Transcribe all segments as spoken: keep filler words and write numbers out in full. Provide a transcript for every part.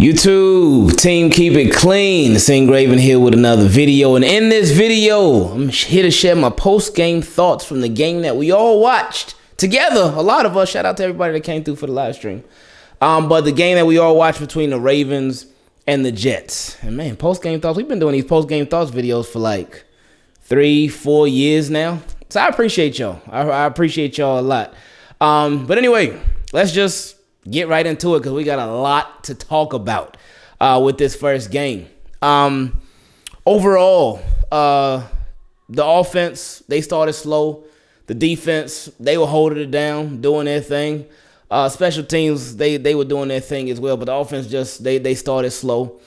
YouTube team, keep it clean. It's Ingraven here with another video, and in this video I'm here to share my post-game thoughts from the game that we all watched together. A lot of us, shout out to everybody that came through for the live stream, um but the game that we all watched between the Ravens and the Jets. And man, post-game thoughts, we've been doing these post-game thoughts videos for like three four years now, so I appreciate y'all. I, I appreciate y'all a lot. Um but anyway, let's just get right into it because we got a lot to talk about uh, with this first game. Um, overall, uh, the offense, they started slow. The defense, they were holding it down, doing their thing. Uh, special teams, they they were doing their thing as well, but the offense just, they, they started slow.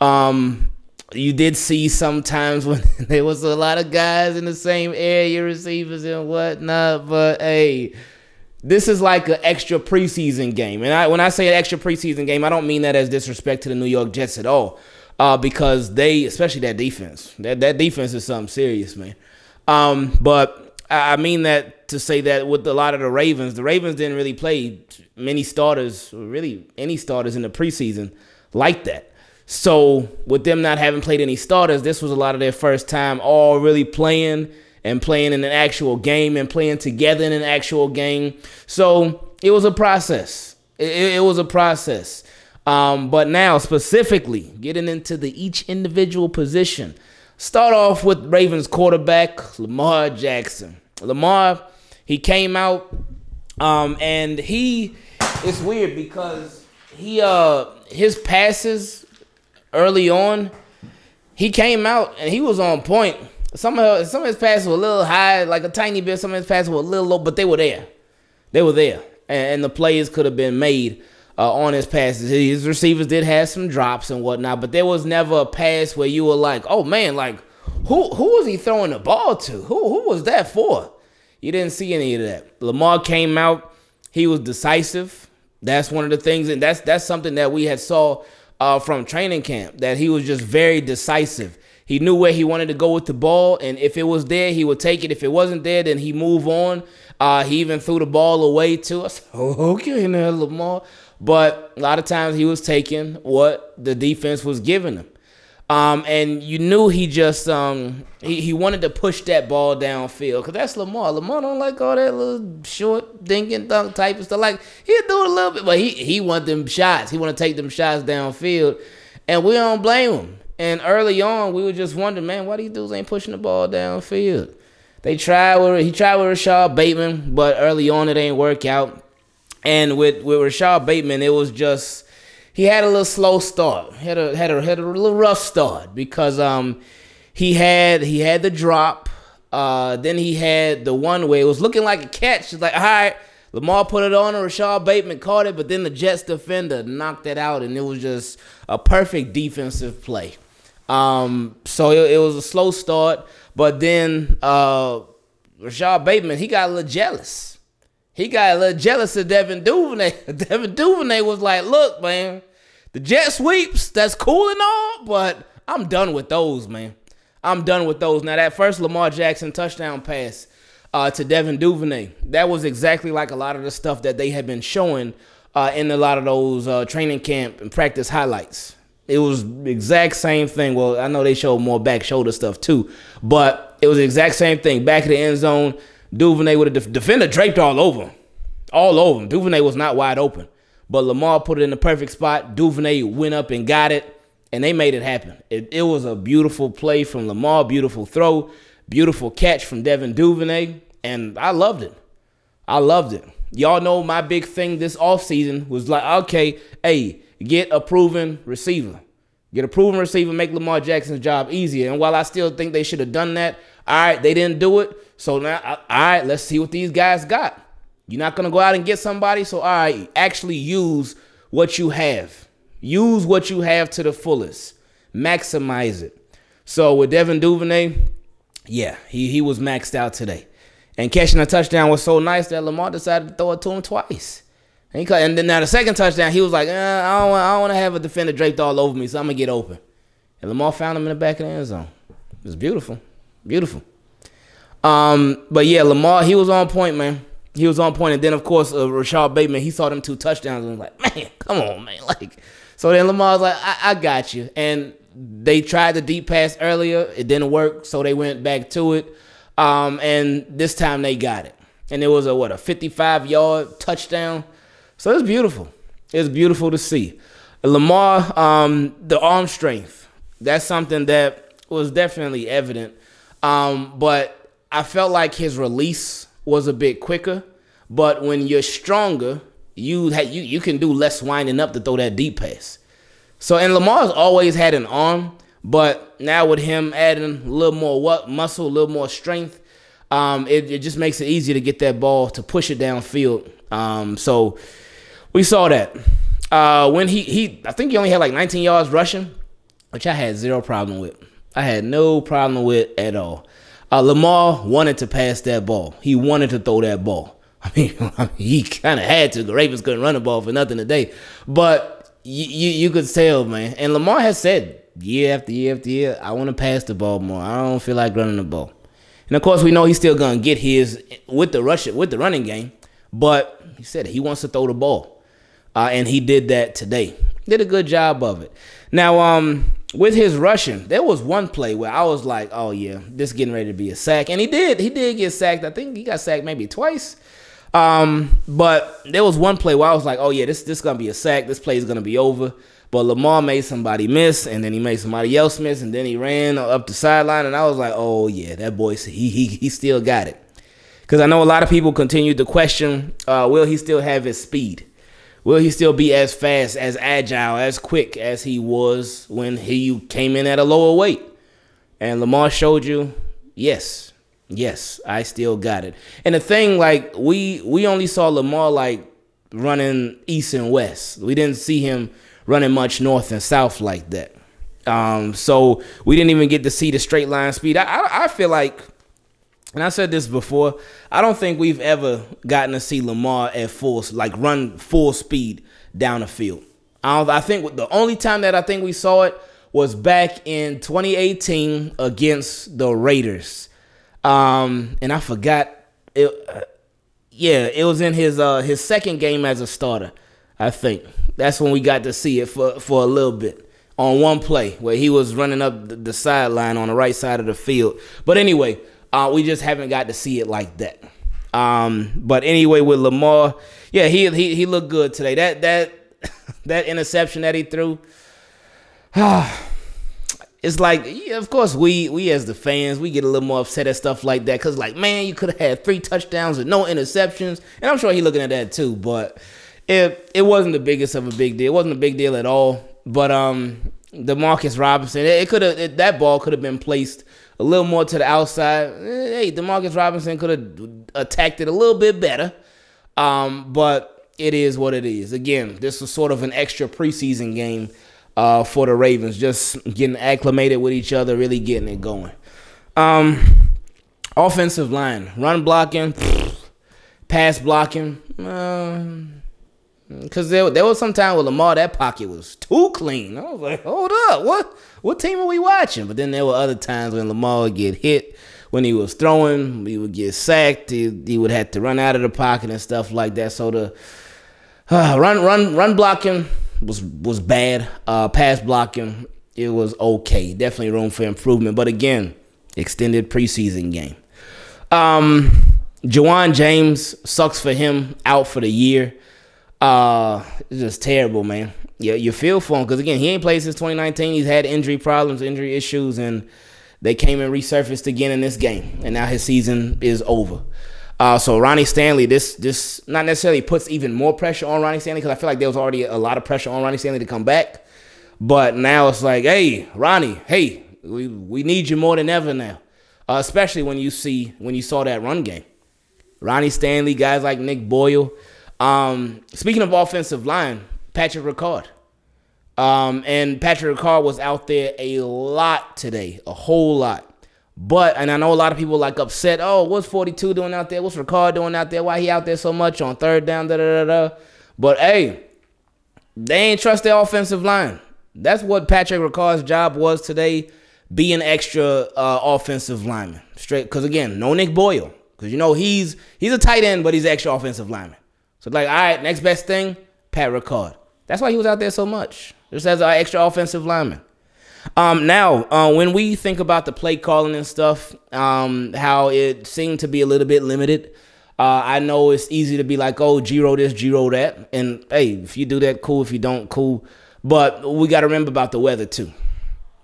Um, you did see sometimes when there was a lot of guys in the same area, receivers and whatnot, but hey, this is like an extra preseason game. And I, when I say an extra preseason game, I don't mean that as disrespect to the New York Jets at all, uh, because they, especially that defense, that, that defense is something serious, man. Um, but I mean that to say that with a lot of the Ravens, the Ravens didn't really play many starters, really any starters in the preseason like that. So with them not having played any starters, this was a lot of their first time all really playing and playing in an actual game and playing together in an actual game. So it was a process. It, it was a process. Um, but now specifically getting into the each individual position, start off with Ravens quarterback Lamar Jackson. Lamar, he came out um, and he, it's weird because he uh, his passes early on, he came out and he was on point. Some of, some of his passes were a little high, like a tiny bit. Some of his passes were a little low, but they were there. They were there. And, and the plays could have been made uh, on his passes. His receivers did have some drops and whatnot, but there was never a pass where you were like, oh, man, like, who who was he throwing the ball to? Who, who was that for? You didn't see any of that. Lamar came out. He was decisive. That's one of the things, and that's, that's something that we had saw uh, from training camp, that he was just very decisive. He knew where he wanted to go with the ball, and if it was there, he would take it. If it wasn't there, then he move on. Uh, he even threw the ball away, too. I said, okay, now, Lamar. But a lot of times he was taking what the defense was giving him. Um, and you knew he just um, he, he wanted to push that ball downfield because that's Lamar. Lamar don't like all that little short, dinking, dunk type of stuff. Like, he'll do it a little bit, but he, he want them shots. He want to take them shots downfield, and we don't blame him. And early on, we were just wondering, man, why these dudes ain't pushing the ball downfield? They tried with he tried with Rashod Bateman, but early on it ain't work out. And with with Rashod Bateman, it was just he had a little slow start, had a had a had a little rough start because um he had he had the drop, uh then he had the one where it was looking like a catch. It's like, all right, Lamar put it on, and Rashod Bateman caught it, but then the Jets defender knocked it out, and it was just a perfect defensive play. Um, so it, it was a slow start, but then uh, Rashod Bateman, he got a little jealous. He got a little jealous of Devin DuVernay. Devin DuVernay was like, look, man, the jet sweeps, that's cool and all, but I'm done with those, man. I'm done with those. Now, that first Lamar Jackson touchdown pass uh, to Devin DuVernay, that was exactly like a lot of the stuff that they had been showing uh, in a lot of those uh, training camp and practice highlights. It was the exact same thing. Well, I know they showed more back shoulder stuff too, but it was the exact same thing. Back of the end zone, DuVernay with a def defender draped all over him. All over him. DuVernay was not wide open, but Lamar put it in the perfect spot. DuVernay went up and got it, and they made it happen. It, it was a beautiful play from Lamar, beautiful throw, beautiful catch from Devin DuVernay, and I loved it. I loved it. Y'all know my big thing this offseason was like, okay, hey, get a proven receiver. Get a proven receiver, make Lamar Jackson's job easier. And while I still think they should have done that, all right, they didn't do it. So now, all right, let's see what these guys got. You're not going to go out and get somebody. So, all right, actually use what you have. Use what you have to the fullest. Maximize it. So with Devin DuVernay, yeah, he, he was maxed out today. And catching a touchdown was so nice that Lamar decided to throw it to him twice. And, he and then now the second touchdown, he was like, eh, I don't, I don't want to have a defender draped all over me, so I'm going to get open. And Lamar found him in the back of the end zone. It was beautiful. Beautiful. Um, but, yeah, Lamar, he was on point, man. He was on point. And then, of course, uh, Rashod Bateman, he saw them two touchdowns and was like, man, come on, man. Like, So then Lamar's like, I, I got you. And they tried the deep pass earlier. It didn't work, so they went back to it. Um, and this time they got it. And it was a, what, a fifty-five yard touchdown. So it's beautiful. It's beautiful to see. Lamar, um, the arm strength, that's something that was definitely evident. Um, but I felt like his release was a bit quicker. But when you're stronger, you you you can do less winding up to throw that deep pass. So, and Lamar's always had an arm, but now with him adding a little more what muscle, a little more strength, um, it, it just makes it easier to get that ball, to push it downfield. Um, so we saw that uh, when he he I think he only had like nineteen yards rushing, which I had zero problem with. I had no problem with at all. Uh, Lamar wanted to pass that ball. He wanted to throw that ball. I mean, I mean he kind of had to. The Ravens couldn't run the ball for nothing today, but. You, you you could tell, man. And Lamar has said year after year after year, I want to pass the ball more. I don't feel like running the ball. And of course, we know he's still gonna get his with the rush with the running game. But he said he wants to throw the ball, uh, and he did that today. Did a good job of it. Now, um, with his rushing, there was one play where I was like, oh yeah, this getting ready to be a sack, and he did. He did get sacked. I think he got sacked maybe twice. Um, but there was one play where I was like, oh yeah, this this is gonna be a sack. This play is gonna be over. But Lamar made somebody miss, and then he made somebody else miss, and then he ran up the sideline, and I was like, oh yeah, that boy, he he he still got it. Because I know a lot of people continued to question, uh, will he still have his speed? Will he still be as fast, as agile, as quick as he was when he came in at a lower weight? And Lamar showed you, yes. Yes, I still got it. And the thing, like, we we only saw Lamar, like, running east and west. We didn't see him running much north and south like that. Um, so we didn't even get to see the straight line speed. I, I, I feel like, and I said this before, I don't think we've ever gotten to see Lamar at full, like, run full speed down the field. I, don't, I think the only time that I think we saw it was back in twenty eighteen against the Raiders. Um, and I forgot it. Uh, yeah, it was in his uh his second game as a starter. I think that's when we got to see it for for a little bit on one play where he was running up the, the sideline on the right side of the field. But anyway, uh, we just haven't got to see it like that. Um, but anyway, with Lamar, yeah, he he he looked good today. That that that interception that he threw. It's like, yeah, of course, we we as the fans, we get a little more upset at stuff like that. Because, like, man, you could have had three touchdowns and no interceptions. And I'm sure he's looking at that, too. But it, it wasn't the biggest of a big deal. It wasn't a big deal at all. But um, Demarcus Robinson, it, it could have that ball could have been placed a little more to the outside. Hey, Demarcus Robinson could have attacked it a little bit better. Um, but it is what it is. Again, this was sort of an extra preseason game. Uh, for the Ravens, just getting acclimated with each other, really getting it going. Um, offensive line, run blocking, pfft, pass blocking. Because uh, there, there was some time with Lamar, that pocket was too clean. I was like, hold up, what what team are we watching? But then there were other times when Lamar would get hit, when he was throwing, he would get sacked, he, he would have to run out of the pocket and stuff like that. So the uh, run, run, run blocking was was bad. Uh, pass blocking, it was okay. Definitely room for improvement. But again, extended preseason game. Um, Ja'Wuan James, sucks for him, out for the year. Uh, it's just terrible, man. Yeah, you feel for him because again, he ain't played since twenty nineteen. He's had injury problems, injury issues, and they came and resurfaced again in this game. And now his season is over. Uh, so Ronnie Stanley, this this not necessarily puts even more pressure on Ronnie Stanley because I feel like there was already a lot of pressure on Ronnie Stanley to come back. But now it's like, hey, Ronnie, hey, we, we need you more than ever now, uh, especially when you see when you saw that run game. Ronnie Stanley, guys like Nick Boyle. Um, speaking of offensive line, Patrick Ricard. Um, and Patrick Ricard was out there a lot today, a whole lot. But, and I know a lot of people like upset, oh, what's forty-two doing out there? What's Ricard doing out there? Why he out there so much on third down, da-da-da-da? But, hey, they ain't trust their offensive line. That's what Patrick Ricard's job was today, be an extra uh, offensive lineman. Straight, because, again, no Nick Boyle. Because, you know, he's he's a tight end, but he's an extra offensive lineman. So, like, all right, next best thing, Pat Ricard. That's why he was out there so much. Just as an extra offensive lineman. Um, now, uh, when we think about the play calling and stuff, um, how it seemed to be a little bit limited, uh, I know it's easy to be like, oh, Giro this, Giro that. And, hey, if you do that, cool. If you don't, cool. But we got to remember about the weather, too.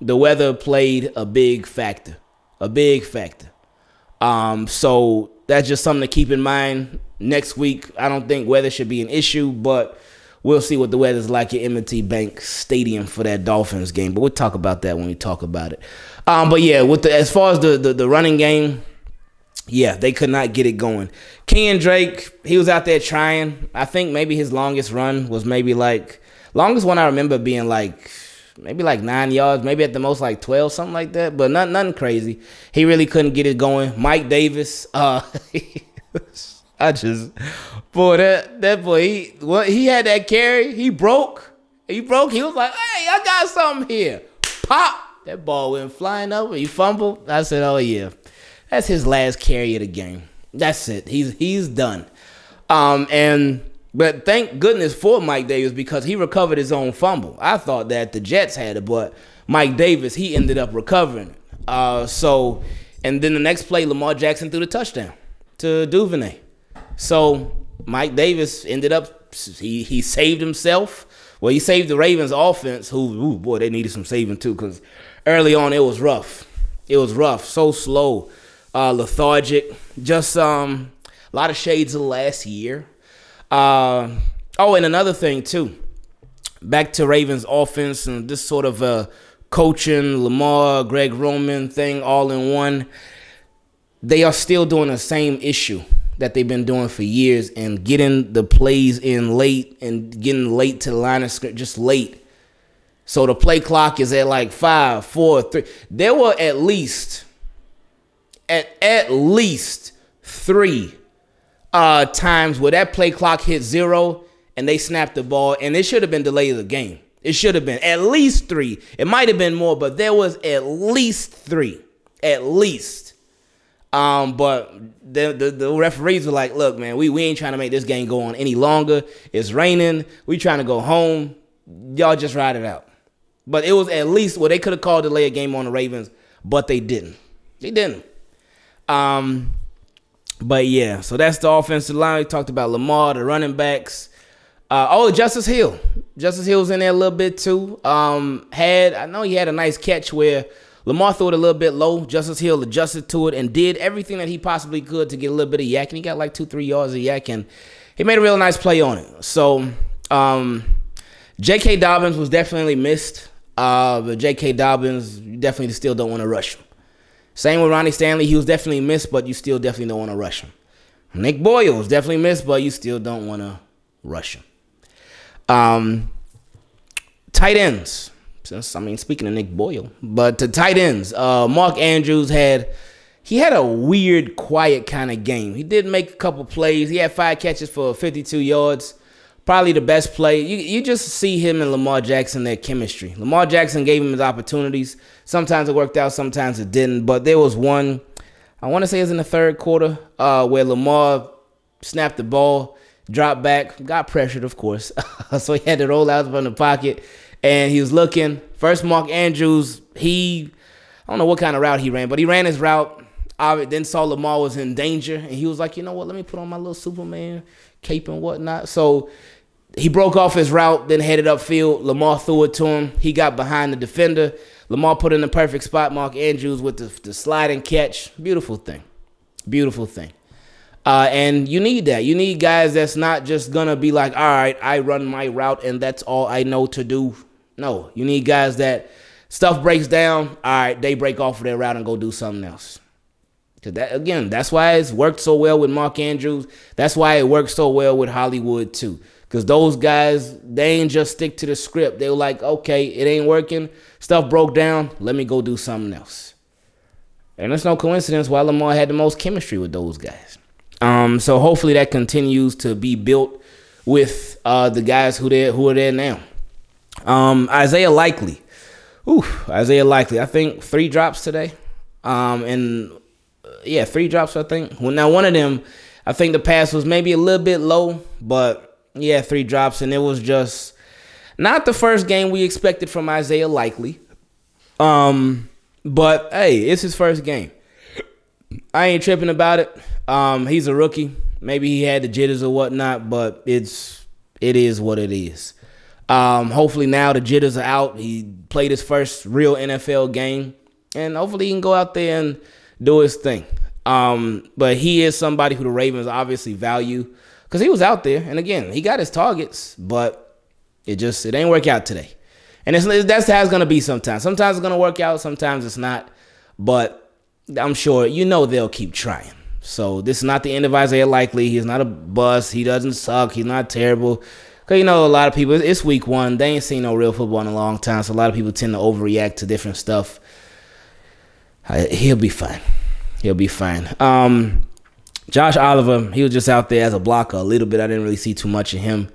The weather played a big factor, a big factor. Um, so that's just something to keep in mind. Next week, I don't think weather should be an issue, but we'll see what the weather's like at M and T Bank Stadium for that Dolphins game. But we'll talk about that when we talk about it. Um, but yeah, with the, as far as the, the the running game, yeah, they could not get it going. Ken Drake, he was out there trying. I think maybe his longest run was maybe like longest one I remember being like. Maybe like nine yards, maybe at the most like twelve, something like that. But not nothing crazy. He really couldn't get it going. Mike Davis, uh, I just, boy, that that boy, he what he had that carry. He broke. He broke. He was like, hey, I got something here. Pop. That ball went flying over. He fumbled. I said, oh yeah, that's his last carry of the game. That's it. He's he's done. Um and. But thank goodness for Mike Davis because he recovered his own fumble. I thought that the Jets had it, but Mike Davis, he ended up recovering it. Uh, so, and then the next play, Lamar Jackson threw the touchdown to DuVernay. So Mike Davis ended up, he, he saved himself. Well, he saved the Ravens offense, who, ooh, boy, they needed some saving too because early on it was rough. It was rough, so slow, uh, lethargic, just um, a lot of shades of last year. Uh, oh, and another thing, too, back to Ravens offense and this sort of uh, coaching, Lamar, Greg Roman thing all in one. They are still doing the same issue that they've been doing for years and getting the plays in late and getting late to the line of scrimmage, just late. So the play clock is at like five, four, three. There were at least, at, at least three Uh, times where that play clock hit zero and they snapped the ball, and it should have been delay of the game. It should have been at least three. It might have been more, but there was at least three, at least. Um, but the, the the referees were like, "Look, man, we we ain't trying to make this game go on any longer. It's raining. We trying to go home. Y'all just ride it out." But it was at least well, they could have called delay of game on the Ravens, but they didn't. They didn't. Um. But, yeah, so that's the offensive line. We talked about Lamar, the running backs. Uh, oh, Justice Hill. Justice Hill's in there a little bit, too. Um, had I know he had a nice catch where Lamar threw it a little bit low. Justice Hill adjusted to it and did everything that he possibly could to get a little bit of yak. And he got like two, three yards of yak, and he made a real nice play on it. So, um, J K. Dobbins was definitely missed. Uh, but J K. Dobbins, you definitely still don't want to rush him. Same with Ronnie Stanley. He was definitely missed, but you still definitely don't want to rush him. Nick Boyle was definitely missed, but you still don't want to rush him. Um, tight ends. Since, I mean, speaking of Nick Boyle, but to tight ends, uh, Mark Andrews had, he had a weird, quiet kind of game. He did make a couple plays. He had five catches for fifty-two yards. Probably the best play. You, you just see him and Lamar Jackson, their chemistry. Lamar Jackson gave him his opportunities. Sometimes it worked out, sometimes it didn't. But there was one, I want to say it was in the third quarter, uh, where Lamar snapped the ball, dropped back, got pressured, of course. So he had to roll out from the pocket, and he was looking. First, Mark Andrews, he, I don't know what kind of route he ran, but he ran his route. I then saw Lamar was in danger, and he was like, you know what, let me put on my little Superman cape and whatnot. So he broke off his route, then headed upfield. Lamar threw it to him. He got behind the defender. Lamar put in the perfect spot. Mark Andrews with the, the slide and catch. Beautiful thing. Beautiful thing. Uh, and you need that. You need guys that's not just going to be like, all right, I run my route and that's all I know to do. No, you need guys that stuff breaks down. All right, they break off of their route and go do something else. That, again, that's why it's worked so well with Mark Andrews. That's why it worked so well with Hollywood, too. Because those guys, they ain't just stick to the script. They were like, okay, it ain't working. Stuff broke down. Let me go do something else. And it's no coincidence why Lamar had the most chemistry with those guys. Um, so hopefully that continues to be built with uh, the guys who, who are there now. Um, Isaiah Likely. Ooh, Isaiah Likely. I think three drops today. Um, and... Yeah, three drops, I think. Well, now, one of them, I think the pass was maybe a little bit low, but, yeah, three drops, and it was just Not the first game we expected from Isaiah Likely. Um, but, hey, it's his first game. I ain't tripping about it. Um, he's a rookie. Maybe he had the jitters or whatnot, but it's it is what it is. Um, hopefully now the jitters are out. He played his first real N F L game, and hopefully he can go out there and do his thing. Um, but he is somebody who the Ravens obviously value because he was out there, and again, he got his targets, but it just it ain't work out today. And it's, that's how it's going to be sometimes. Sometimes it's going to work out, sometimes it's not, but I'm sure you know they'll keep trying. So this is not the end of Isaiah Likely. He's not a bust. He doesn't suck. He's not terrible. Because, you know, a lot of people, it's week one. They ain't seen no real football in a long time, so a lot of people tend to overreact to different stuff. He'll be fine. He'll be fine. Um, Josh Oliver, he was just out there as a blocker a little bit. I didn't really see too much of him.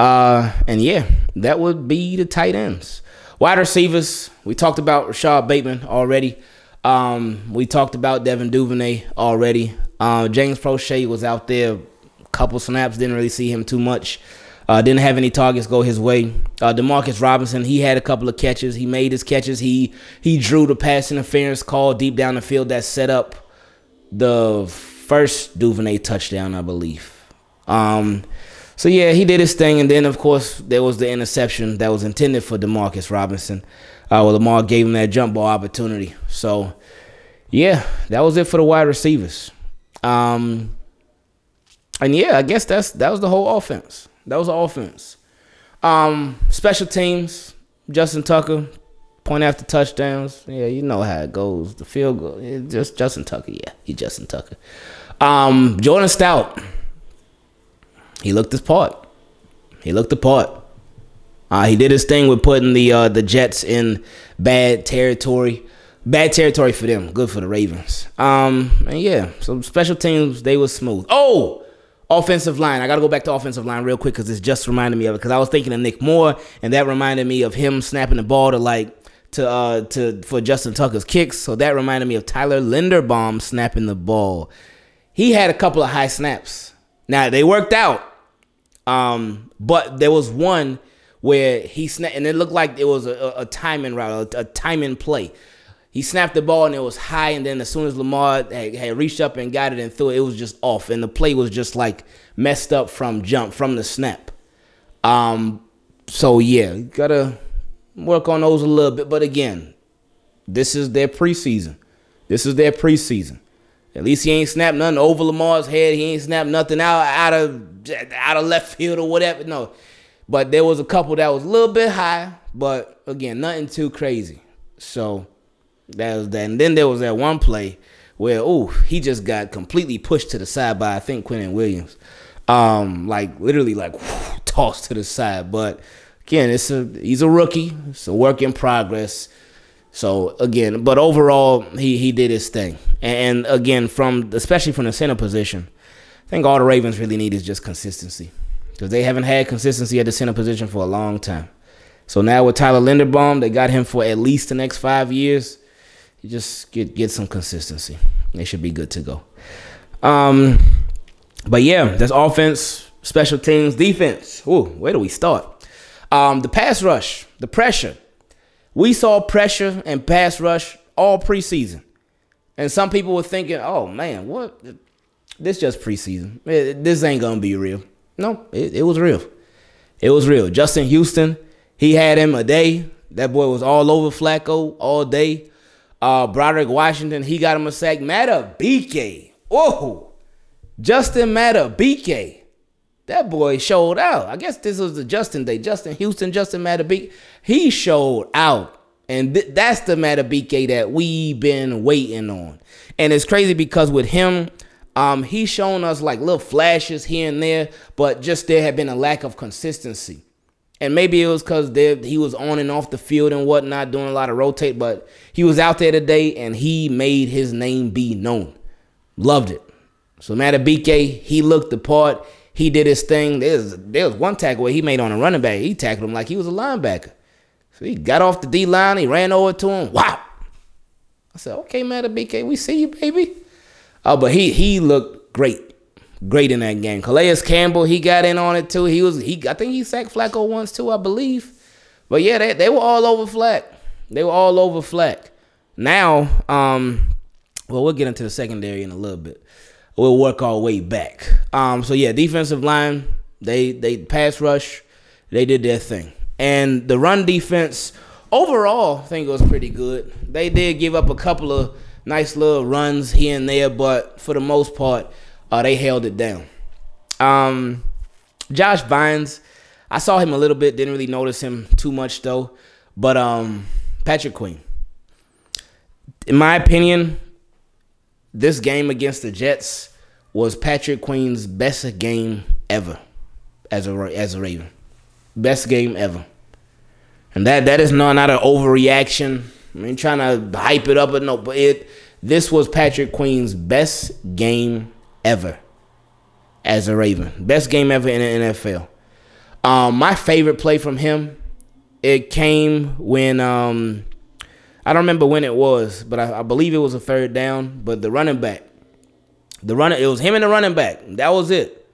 Uh, and, yeah, that would be the tight ends. Wide receivers, we talked about Rashod Bateman already. Um, we talked about Devin DuVernay already. Uh, James Prochet was out there a couple snaps. Didn't really see him too much. Uh, didn't have any targets go his way. Uh, Demarcus Robinson, he had a couple of catches. He made his catches. He he drew the pass interference call deep down the field that set up the first DuVernay touchdown, I believe. Um, so, yeah, he did his thing. And then, of course, there was the interception that was intended for Demarcus Robinson. Uh, well, Lamar gave him that jump ball opportunity. So, yeah, that was it for the wide receivers. Um, and, yeah, I guess that's that was the whole offense. That was the offense. Um, special teams, Justin Tucker, point after touchdowns. Yeah, you know how it goes. The field goal. It's just Justin Tucker, yeah. He's Justin Tucker. Um, Jordan Stout, he looked his part. He looked the part. Uh, he did his thing with putting the uh, the Jets in bad territory. Bad territory for them. Good for the Ravens. Um, and, yeah, so special teams, they were smooth. Oh, offensive line. I got to go back to offensive line real quick because it's just reminded me of it because I was thinking of Nick Moore, and that reminded me of him snapping the ball to, like, to uh, to for Justin Tucker's kicks. So that reminded me of Tyler Linderbaum snapping the ball. He had a couple of high snaps. Now, they worked out, um, but there was one where he snapped, and it looked like it was a, a timing route, a, a timing play. He snapped the ball, and it was high, and then as soon as Lamar had, had reached up and got it and threw it, it was just off, and the play was just, like, messed up from jump, from the snap. Um, so, yeah, you got to work on those a little bit. But, again, this is their preseason. This is their preseason. At least he ain't snapped nothing over Lamar's head. He ain't snapped nothing out, out, of, out of left field or whatever. No. But there was a couple that was a little bit high, but, again, nothing too crazy. So, that was that. And then there was that one play where, ooh, he just got completely pushed to the side by, I think, Quentin Williams. Um, like, literally, like, whoo, tossed to the side. But, again, it's a he's a rookie. It's a work in progress. So, again, but overall, he, he did his thing. And, and, again, from especially from the center position, I think all the Ravens really need is just consistency. Because they haven't had consistency at the center position for a long time. So now with Tyler Linderbaum, they got him for at least the next five years. You just get get some consistency. They should be good to go. Um, but, yeah, that's offense, special teams, defense. Ooh, where do we start? Um, the pass rush, the pressure. We saw pressure and pass rush all preseason. And some people were thinking, oh, man, what? This just preseason. This ain't going to be real. No, it, it was real. It was real. Justin Houston, he had him a day. That boy was all over Flacco all day. Uh, Broderick Washington, he got him a sack. Madubuike. Whoa. Justin Madubuike. That boy showed out. I guess this was the Justin day. Justin Houston, Justin Madubuike. He showed out. And th that's the Madubuike that we've been waiting on. And it's crazy because with him, Um, he's shown us, like, little flashes here and there, but just there had been a lack of consistency. And maybe it was because he was on and off the field and whatnot, doing a lot of rotate, but he was out there today, and he made his name be known. Loved it. So Madubuike, he looked the part. He did his thing. There's, there was one tackle where he made on a running back. He tackled him like he was a linebacker. So he got off the D-line. He ran over to him. Wow. I said, okay, Madubuike, we see you, baby. Oh, but he he looked great. great in that game. Calais Campbell, he got in on it too. He was he I think he sacked Flacco once too, I believe. But yeah, they they were all over Flack. They were all over Flack. Now, um, well, we'll get into the secondary in a little bit. We'll work our way back. Um, so yeah, defensive line, they they pass rush, they did their thing. And the run defense overall, I think it was pretty good. They did give up a couple of nice little runs here and there, but for the most part, uh, they held it down. Um, Josh Bynes, I saw him a little bit, didn't really notice him too much though. But um, Patrick Queen, in my opinion, this game against the Jets was Patrick Queen's best game ever as a as a Raven, best game ever. And that that is not not an overreaction. I mean, trying to hype it up or no, but it this was Patrick Queen's best game ever as a Raven, best game ever in the N F L. Um, my favorite play from him, it came when um. I don't remember when it was, but I, I believe it was a third down. But the running back, the runner, it was him and the running back. That was it.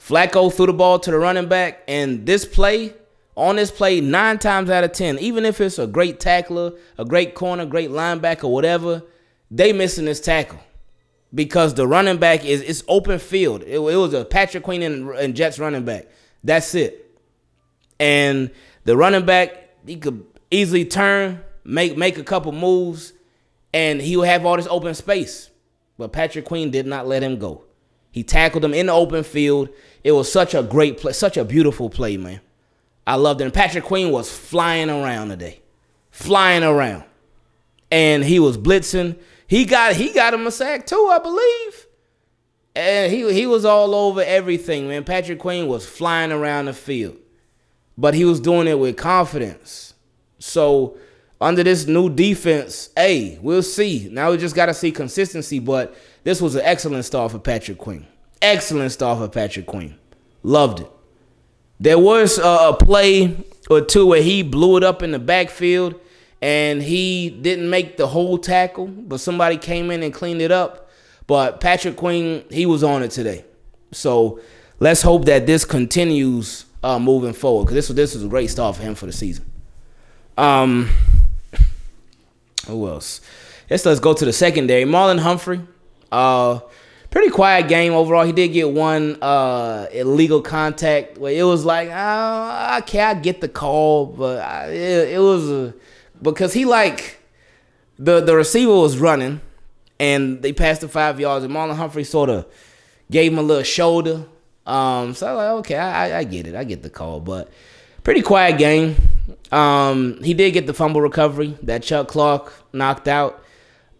Flacco threw the ball to the running back, and this play, on this play, nine times out of ten, even if it's a great tackler, a great corner, great linebacker, whatever, they missing this tackle because the running back is it's open field. It, it was a Patrick Queen and, and Jets running back. That's it. And the running back, he could easily turn. Make make a couple moves, and he will have all this open space. But Patrick Queen did not let him go. He tackled him in the open field. It was such a great play, such a beautiful play, man. I loved it. And Patrick Queen was flying around today, flying around, and he was blitzing. He got he got him a sack too, I believe. And he he was all over everything, man. Patrick Queen was flying around the field, but he was doing it with confidence. So. Under this new defense, hey, we'll see. Now we just got to see consistency, but this was an excellent start for Patrick Queen. Excellent start for Patrick Queen. Loved it. There was a play or two where he blew it up in the backfield, and he didn't make the whole tackle, but somebody came in and cleaned it up. But Patrick Queen, he was on it today. So let's hope that this continues uh, moving forward, because this, this was a great start for him for the season. Um... Who else? Let's, let's go to the secondary. Marlon Humphrey, uh, pretty quiet game overall. He did get one uh, illegal contact where it was like, oh, okay, I get the call, but I, it, it was uh, because he like the the receiver was running and they passed the five yards, and Marlon Humphrey sort of gave him a little shoulder. Um, so I was like, okay, I, I get it, I get the call, but pretty quiet game. Um, he did get the fumble recovery that Chuck Clark knocked out,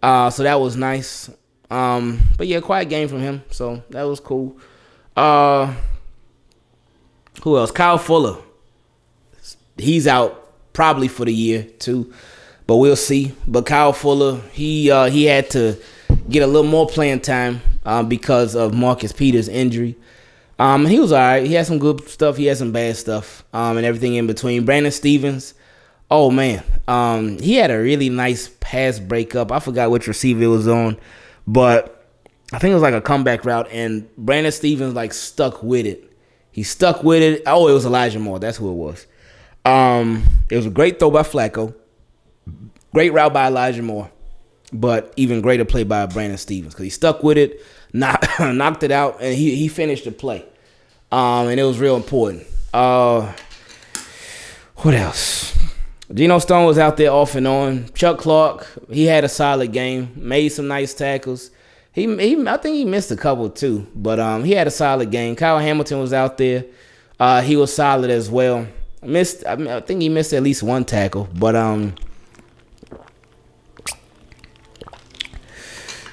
uh, so that was nice. Um, but yeah, quiet game from him, so that was cool. Uh, who else? Kyle Fuller. He's out probably for the year too, but we'll see. But Kyle Fuller, he uh, he had to get a little more playing time uh, because of Marcus Peters' injury. Um, he was all right. He had some good stuff. He had some bad stuff, um, and everything in between. Brandon Stevens, oh, man. Um, he had a really nice pass breakup. I forgot which receiver it was on, but I think it was like a comeback route, and Brandon Stevens, like, stuck with it. He stuck with it. Oh, it was Elijah Moore. That's who it was. Um, it was a great throw by Flacco. Great route by Elijah Moore, but even greater play by Brandon Stevens because he stuck with it. Knocked it out, and he, he finished the play. Um, and it was real important. Uh, what else? Geno Stone was out there off and on. Chuck Clark, he had a solid game, made some nice tackles. He, he I think he missed a couple too, but um, he had a solid game. Kyle Hamilton was out there. Uh, he was solid as well. Missed, I, mean, I think he missed at least one tackle, but um.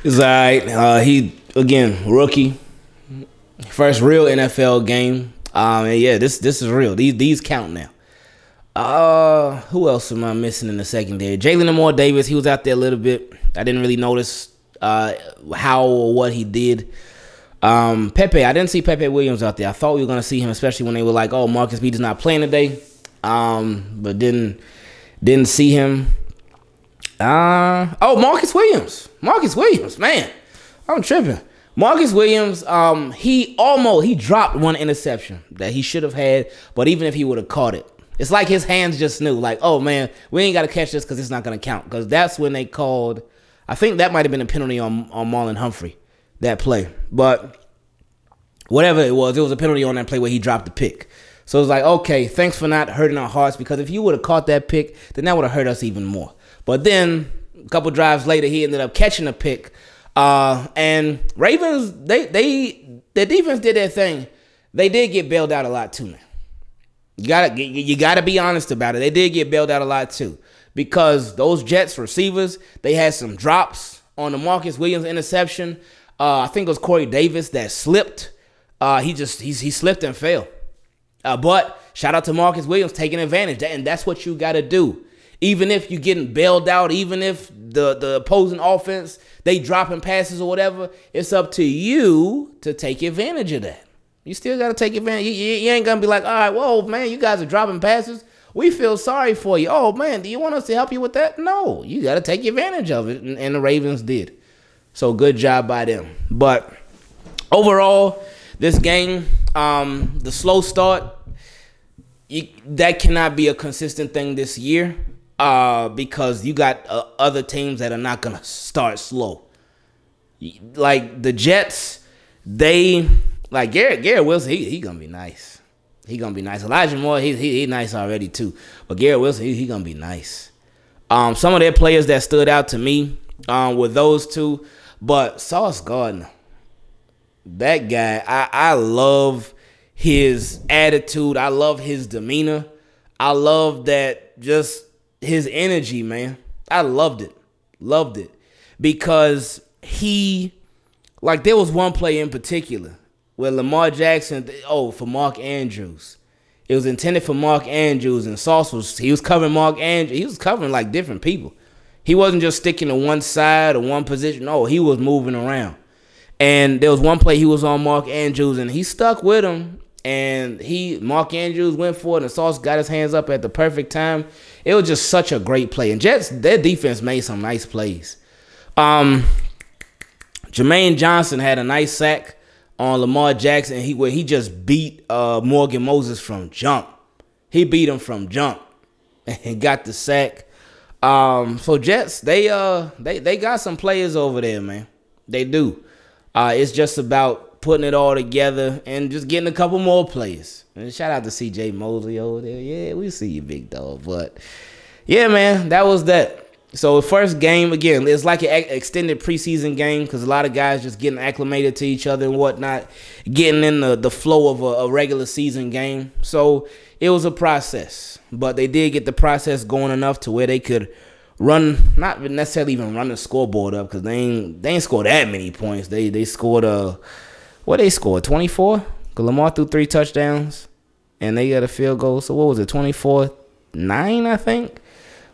It's all right. Uh, he, again, rookie. First real N F L game. Um, and yeah, this this is real. These these count now. Uh, who else am I missing in the secondary? Jalen Amore Davis, he was out there a little bit. I didn't really notice uh, how or what he did. Um, Pepe, I didn't see Pepe Williams out there. I thought we were going to see him, especially when they were like, oh, Marcus Peters not playing today. Um, but didn't, didn't see him. Uh, oh, Marcus Williams. Marcus Williams, man. I'm tripping. Marcus Williams, um, he almost, he dropped one interception that he should have had, but even if he would have caught it, it's like his hands just knew, like, oh, man, we ain't got to catch this because it's not going to count, because that's when they called, I think that might have been a penalty on, on Marlon Humphrey, that play, but whatever it was, it was a penalty on that play where he dropped the pick. So it was like, okay, thanks for not hurting our hearts, because if you would have caught that pick, then that would have hurt us even more. But then a couple drives later, he ended up catching a pick. Uh, and Ravens, they, they, their defense did their thing. They did get bailed out a lot too, man. You gotta, you gotta be honest about it. They did get bailed out a lot too, because those Jets receivers, they had some drops on the Marcus Williams interception. Uh, I think it was Corey Davis that slipped. Uh, he just, he, he slipped and fell. Uh, but shout out to Marcus Williams taking advantage. And that's what you gotta do. Even if you're getting bailed out, even if the, the opposing offense, they dropping passes or whatever, it's up to you to take advantage of that. You still got to take advantage. You, you, you ain't going to be like, all right, whoa, man, you guys are dropping passes. We feel sorry for you. Oh, man, do you want us to help you with that? No, you got to take advantage of it, and, and the Ravens did. So good job by them. But overall, this game, um, the slow start, you, that cannot be a consistent thing this year. Uh, because you got uh, other teams that are not going to start slow. Like the Jets, they, like Garrett, Garrett Wilson, he, he going to be nice. He going to be nice. Elijah Moore, he, he, he nice already too. But Garrett Wilson, he, he going to be nice. Um, some of their players that stood out to me um, were those two. But Sauce Gardner, that guy, I, I love his attitude. I love his demeanor. I love that just... his energy, man. I loved it. Loved it. Because he, like, there was one play in particular where Lamar Jackson, oh, for Mark Andrews. It was intended for Mark Andrews, and Sauce was, he was covering Mark Andrews. He was covering, like, different people. He wasn't just sticking to one side or one position. No, he was moving around. And there was one play he was on Mark Andrews, and he stuck with him. And he, Mark Andrews went for it, and Sauce got his hands up at the perfect time. It was just such a great play. And Jets, their defense made some nice plays. Um, Jermaine Johnson had a nice sack on Lamar Jackson, he, where he just beat uh, Morgan Moses from jump. He beat him from jump and got the sack. Um, so Jets, they, uh, they, they got some players over there, man. They do. Uh, it's just about putting it all together and just getting a couple more plays. And shout out to C J Mosley over there. Yeah, we see you, big dog. But yeah, man, that was that. So first game, again, it's like an extended preseason game because a lot of guys just getting acclimated to each other and whatnot, getting in the, the flow of a, a regular season game. So it was a process, but they did get the process going enough to where they could run, not necessarily even run the scoreboard up, because they ain't, they ain't scored that many points. They, they scored a... What they scored, twenty-four? Because Lamar threw three touchdowns, and they got a field goal. So what was it, twenty-four nine, I think?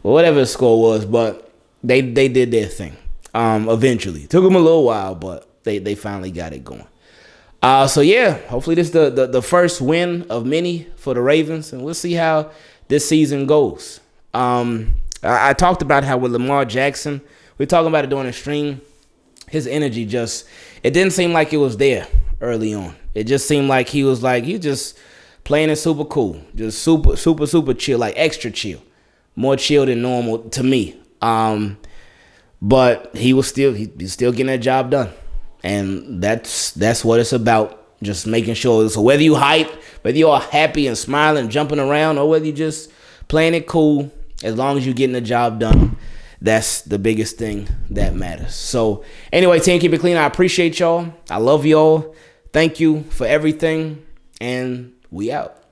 Well, whatever the score was, but they they did their thing um, eventually. Took them a little while, but they, they finally got it going. Uh, so, yeah, hopefully this is the, the, the first win of many for the Ravens, and we'll see how this season goes. Um, I, I talked about how with Lamar Jackson, we were talking about it during the stream, his energy just, it didn't seem like it was there early on. It just seemed like he was like, he just playing it super cool. Just super, super, super chill, like extra chill. More chill than normal to me. Um, but he was still, he, he's still getting that job done. And that's, that's what it's about. Just making sure. So whether you hype, whether you're all happy and smiling, jumping around, or whether you just playing it cool, as long as you're getting the job done, that's the biggest thing that matters. So anyway, team, keep it clean. I appreciate y'all. I love y'all. Thank you for everything. And we out.